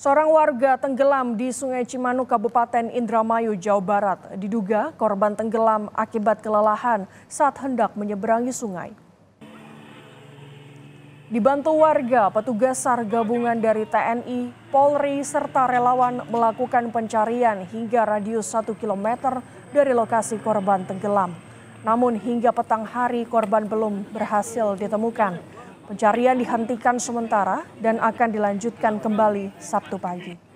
Seorang warga tenggelam di Sungai Cimanuk, Kabupaten Indramayu, Jawa Barat. Diduga korban tenggelam akibat kelelahan saat hendak menyeberangi sungai. Dibantu warga, petugas SAR gabungan dari TNI, Polri, serta relawan melakukan pencarian hingga radius 1 km dari lokasi korban tenggelam. Namun hingga petang hari korban belum berhasil ditemukan. Pencarian dihentikan sementara dan akan dilanjutkan kembali Sabtu pagi.